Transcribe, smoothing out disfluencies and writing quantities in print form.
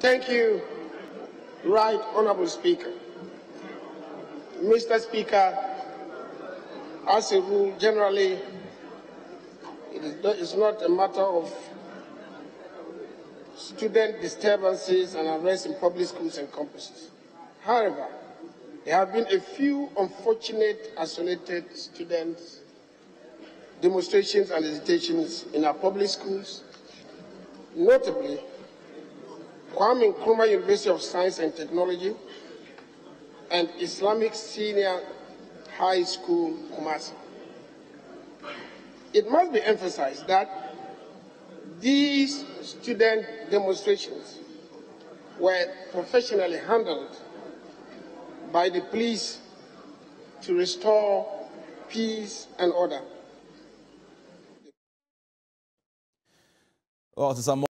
Thank you, Right Honorable Speaker. Mr. Speaker, as a rule, generally, it's not a matter of student disturbances and arrests in public schools and campuses. However, there have been a few unfortunate isolated students demonstrations and agitations in our public schools, notably Kwame Nkrumah University of Science and Technology and Islamic Senior High School Kumasi. It must be emphasized that these student demonstrations were professionally handled by the police to restore peace and order.